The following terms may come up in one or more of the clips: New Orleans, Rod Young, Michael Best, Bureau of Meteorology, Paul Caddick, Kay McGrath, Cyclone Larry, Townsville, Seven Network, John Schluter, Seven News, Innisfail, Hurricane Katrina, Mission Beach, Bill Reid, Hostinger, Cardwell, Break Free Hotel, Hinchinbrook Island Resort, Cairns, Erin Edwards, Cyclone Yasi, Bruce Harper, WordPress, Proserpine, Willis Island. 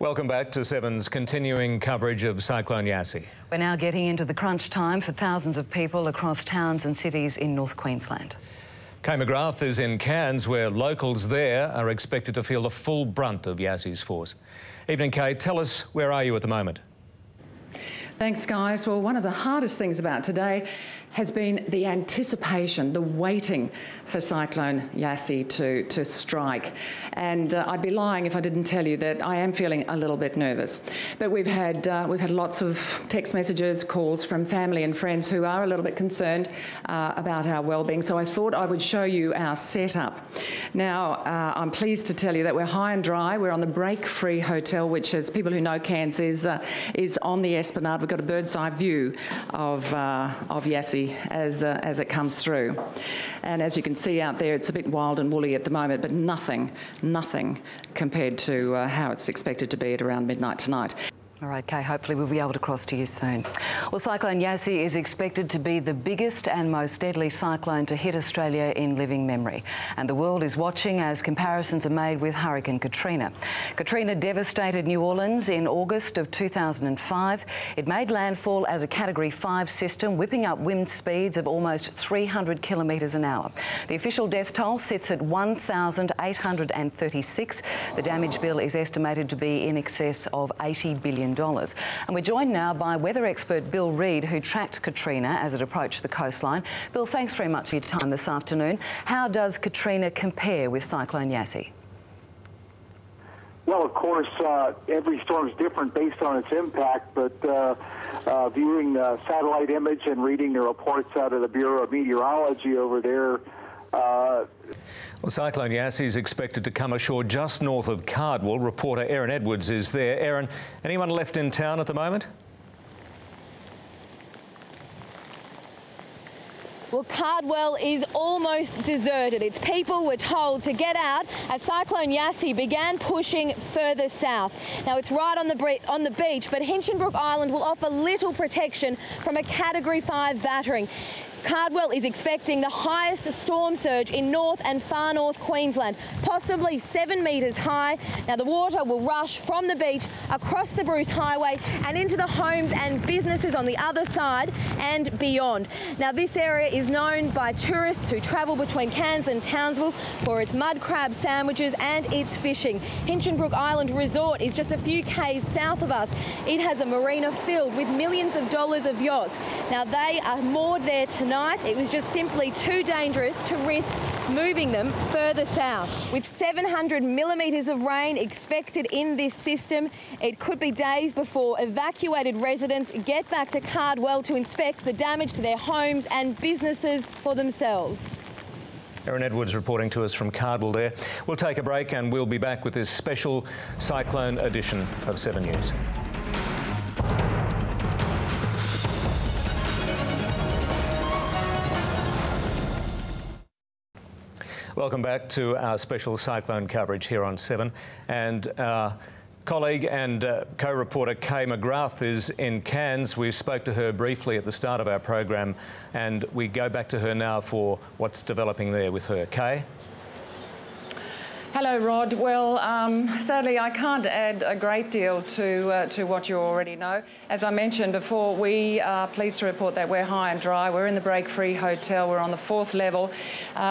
Welcome back to Seven's continuing coverage of Cyclone Yasi. We're now getting into the crunch time for thousands of people across towns and cities in North Queensland. Kay McGrath is in Cairns, where locals there are expected to feel the full brunt of Yasi's force. Evening, Kay. Tell us, where are you at the moment? Thanks, guys. Well, one of the hardest things about today has been the anticipation, the waiting for Cyclone Yasi to strike. And I'd be lying if I didn't tell you that I am feeling a little bit nervous. But we've had lots of text messages, calls from family and friends who are a little bit concerned about our well-being. So I thought I would show you our setup. Now, I'm pleased to tell you that we're high and dry. We're on the Break Free Hotel, which, as people who know Cairns, is on the Esplanade. We've got a bird's eye view of Yasi as it comes through. And as you can see out there, it's a bit wild and woolly at the moment, but nothing compared to how it's expected to be at around midnight tonight. All right, Kay, hopefully we'll be able to cross to you soon. Well, Cyclone Yasi is expected to be the biggest and most deadly cyclone to hit Australia in living memory. And the world is watching as comparisons are made with Hurricane Katrina. Katrina devastated New Orleans in August of 2005. It made landfall as a Category 5 system, whipping up wind speeds of almost 300 kilometres an hour. The official death toll sits at 1,836. The damage bill is estimated to be in excess of $80 billion. And we're joined now by weather expert Bill Reid, who tracked Katrina as it approached the coastline. Bill, thanks very much for your time this afternoon. How does Katrina compare with Cyclone Yasi? Well, of course, every storm's different based on its impact, but viewing the satellite image and reading the reports out of the Bureau of Meteorology over there, well, Cyclone Yasi is expected to come ashore just north of Cardwell. Reporter Erin Edwards is there. Erin, anyone left in town at the moment? Well, Cardwell is almost deserted. Its people were told to get out as Cyclone Yasi began pushing further south. Now, it's right on the beach, but Hinchinbrook Island will offer little protection from a Category 5 battering. Cardwell is expecting the highest storm surge in north and far north Queensland, possibly 7 metres high. Now, the water will rush from the beach across the Bruce Highway and into the homes and businesses on the other side and beyond. Now, this area is known by tourists who travel between Cairns and Townsville for its mud crab sandwiches and its fishing. Hinchinbrook Island Resort is just a few k's south of us. It has a marina filled with millions of dollars of yachts. Now, they are moored there tonight. It was just simply too dangerous to risk moving them further south. With 700 millimetres of rain expected in this system, it could be days before evacuated residents get back to Cardwell to inspect the damage to their homes and businesses for themselves. Erin Edwards reporting to us from Cardwell there. We'll take a break and we'll be back with this special cyclone edition of 7 News. Welcome back to our special cyclone coverage here on 7. And our colleague and co-reporter Kay McGrath is in Cairns. We spoke to her briefly at the start of our program, and we go back to her now for what's developing there with her. Kay? Hello, Rod. Well, sadly, I can't add a great deal to what you already know. As I mentioned before, we are pleased to report that we're high and dry. We're in the Break Free Hotel. We're on the 4th level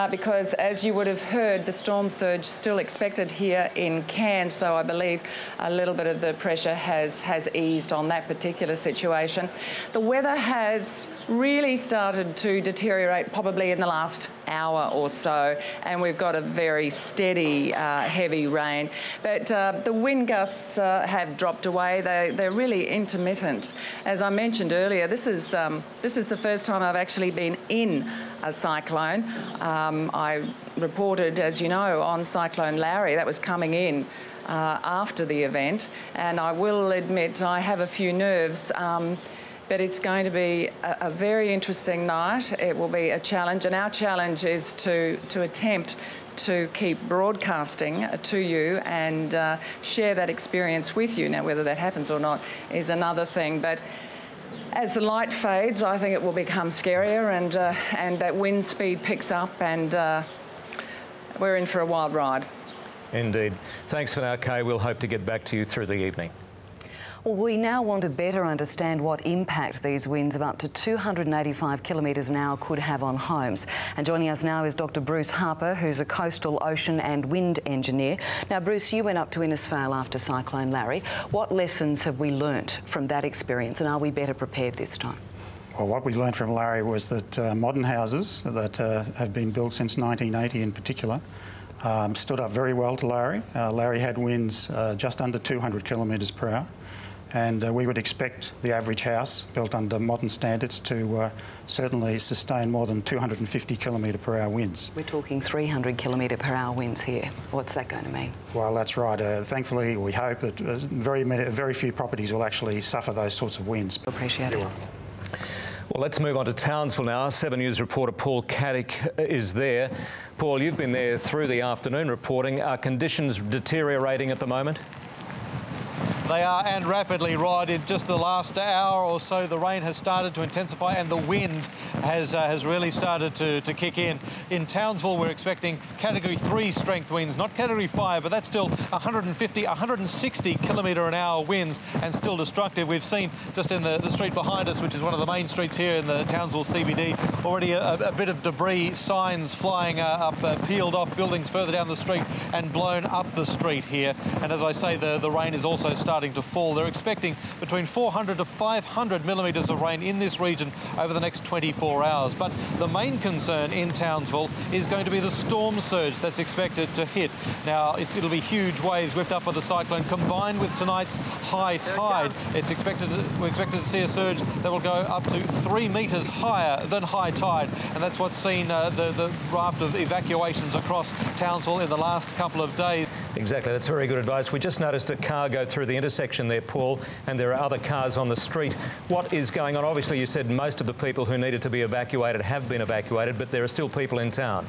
because, as you would have heard, the storm surge still expected here in Cairns, though I believe a little bit of the pressure has eased on that particular situation. The weather has really started to deteriorate probably in the last hour or so, and we've got a very steady heavy rain, but the wind gusts have dropped away. They're really intermittent. As I mentioned earlier, this is the first time I've actually been in a cyclone. I reported, as you know, on Cyclone Larry that was coming in after the event, and I will admit I have a few nerves. But it's going to be a very interesting night. It will be a challenge, and our challenge is to attempt to keep broadcasting to you and share that experience with you. Now, whether that happens or not is another thing, but as the light fades, I think it will become scarier, and that wind speed picks up, and we're in for a wild ride. Indeed. Thanks for now, Kay. We'll hope to get back to you through the evening. Well, we now want to better understand what impact these winds of up to 285 kilometres an hour could have on homes. And joining us now is Dr. Bruce Harper, who's a coastal ocean and wind engineer. Now, Bruce, you went up to Innisfail after Cyclone Larry. What lessons have we learnt from that experience, and are we better prepared this time? Well, what we learned from Larry was that modern houses that have been built since 1980 in particular stood up very well to Larry. Larry had winds just under 200 kilometres per hour. And we would expect the average house built under modern standards to certainly sustain more than 250 kilometre per hour winds. We're talking 300 kilometre per hour winds here. What's that going to mean? Well, that's right. Thankfully, we hope that very few properties will actually suffer those sorts of winds. Appreciate it. Well, let's move on to Townsville now. 7 News reporter Paul Caddick is there. Paul, you've been there through the afternoon reporting. Are conditions deteriorating at the moment? They are, and rapidly, right. In just the last hour or so, the rain has started to intensify and the wind has really started to kick in. In Townsville, we're expecting Category 3 strength winds, not Category 5, but that's still 150, 160 kilometre an hour winds and still destructive. We've seen just in the street behind us, which is one of the main streets here in the Townsville CBD, already a bit of debris, signs flying up, peeled off buildings further down the street and blown up the street here. And as I say, the rain is also starting to fall. They're expecting between 400 to 500 millimetres of rain in this region over the next 24 hours. But the main concern in Townsville is going to be the storm surge that's expected to hit. Now, it'll be huge waves whipped up by the cyclone combined with tonight's high tide. It's expected we're expected to see a surge that will go up to 3 metres higher than high tide. And that's what's seen the raft of evacuations across Townsville in the last couple of days. Exactly, that's very good advice. We just noticed a car go through the intersection there, Paul, and there are other cars on the street. What is going on? Obviously, you said most of the people who needed to be evacuated have been evacuated, but there are still people in town.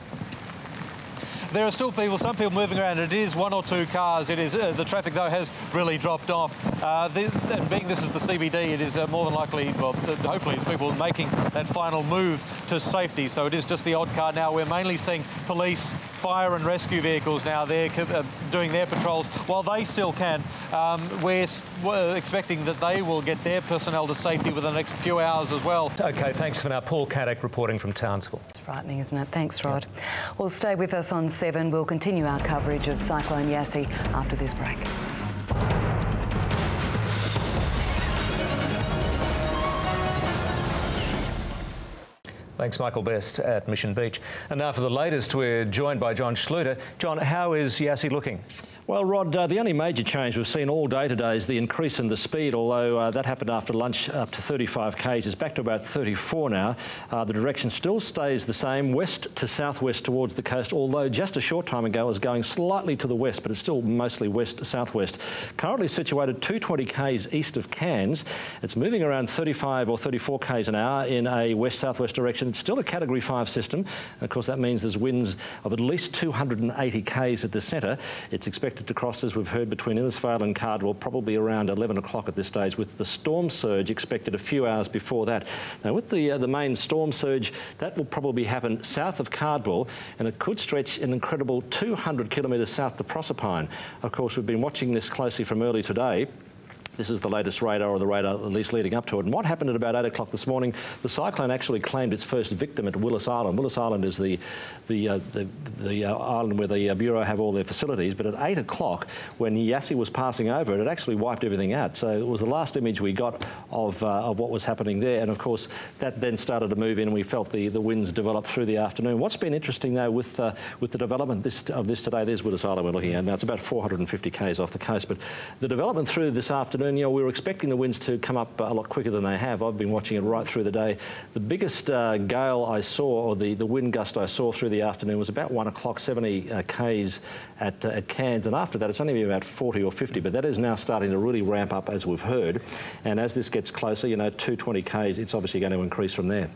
There are still people, some people moving around. It is one or two cars. It is the traffic, though, has really dropped off. Being this is the CBD, it is more than likely, well, hopefully, it's people making that final move to safety. So it is just the odd car now. We're mainly seeing police, fire and rescue vehicles now. They're doing their patrols while they still can. We're expecting that they will get their personnel to safety within the next few hours as well. OK, thanks for now. Paul Caddick reporting from Townsville. It's frightening, isn't it? Thanks, Rod. Yeah. Well, stay with us on 7. We'll continue our coverage of Cyclone Yasi after this break. Thanks, Michael Best at Mission Beach. And now for the latest, we're joined by John Schluter. John, how is Yasi looking? Well, Rod, the only major change we've seen all day today is the increase in the speed, although that happened after lunch up to 35 k's. It's back to about 34 now. The direction still stays the same, west to southwest towards the coast, although just a short time ago it was going slightly to the west, but it's still mostly west to southwest. Currently situated 220 k's east of Cairns. It's moving around 35 or 34 k's an hour in a west-southwest direction. It's still a Category 5 system. Of course, that means there's winds of at least 280 k's at the centre. It's expected to cross, as we've heard, between Innisfail and Cardwell, probably around 11 o'clock at this stage, with the storm surge expected a few hours before that. Now, with the main storm surge, that will probably happen south of Cardwell, and it could stretch an incredible 200 kilometres south to Proserpine. Of course, we've been watching this closely from early today. This is the latest radar, or the radar at least leading up to it. And what happened at about 8 o'clock this morning, the cyclone actually claimed its first victim at Willis Island. Willis Island is the island where the Bureau have all their facilities. But at 8 o'clock, when Yasi was passing over it, it actually wiped everything out. So it was the last image we got of what was happening there. And, of course, that then started to move in, and we felt the winds develop through the afternoon. What's been interesting, though, with the development of this today, there's Willis Island we're looking at. Now, it's about 450 k's off the coast. But the development through this afternoon, and, you know, we were expecting the winds to come up a lot quicker than they have. I've been watching it right through the day. The biggest gale I saw, or the wind gust I saw through the afternoon, was about 1 o'clock, 70 k's at Cairns. And after that, it's only been about 40 or 50. But that is now starting to really ramp up, as we've heard. And as this gets closer, you know, 220 k's, it's obviously going to increase from there.